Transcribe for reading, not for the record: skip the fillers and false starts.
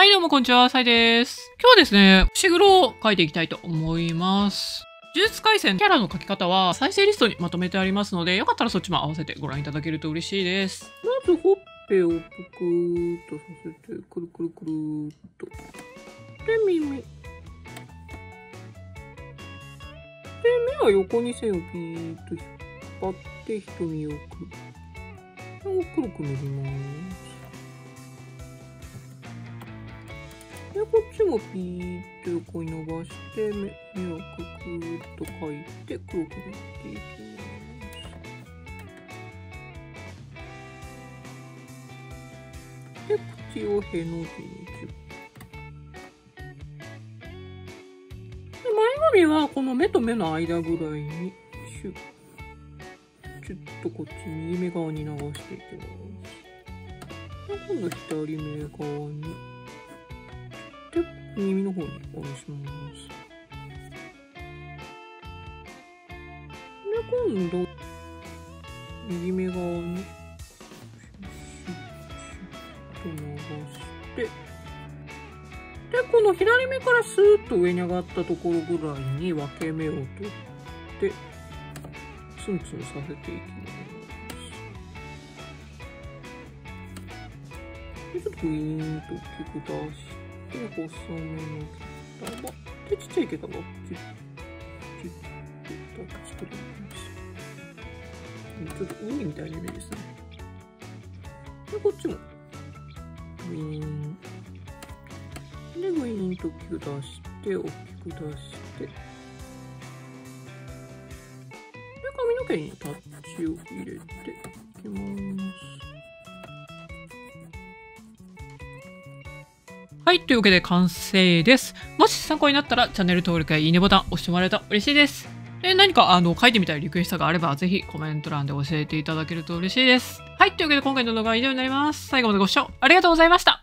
はいどうもこんにちは、サイです。今日はですね、伏黒を描いていきたいと思います。呪術廻戦キャラの描き方は再生リストにまとめてありますので、よかったらそっちも合わせてご覧いただけると嬉しいです。まずほっぺをぷくーっとさせて、くるくるくるーっと。で、耳。で、目は横に線をピーッと引っ張って瞳をくるくる塗ります。で、こっちもピーッと横に伸ばして、目をくくーっと描いて黒く塗っていきます。で、口をへの字にする。で、前髪はこの目と目の間ぐらいにシュッシュッとこっち右目側に流していきます。で、今度左目側に。耳の方におろします。で、今度右目側にシュッシュッと伸ばして、で、この左目からスーッと上に上がったところぐらいに分け目を取ってツンツンさせていきます。で、ちょっとグイーンと大きく出して。で、細めの毛束。で、ちっちゃい毛束。ちょっと海みたいなイメージですね。で、こっちも。グイーン。で、グイーンと大きく出して、大きく出して。で、髪の毛にタッチを入れていきます。はい、というわけで完成です。もし参考になったらチャンネル登録やいいねボタン押してもらえたら嬉しいです。で、何か書いてみたいリクエストがあればぜひコメント欄で教えていただけると嬉しいです。はい、というわけで今回の動画は以上になります。最後までご視聴ありがとうございました。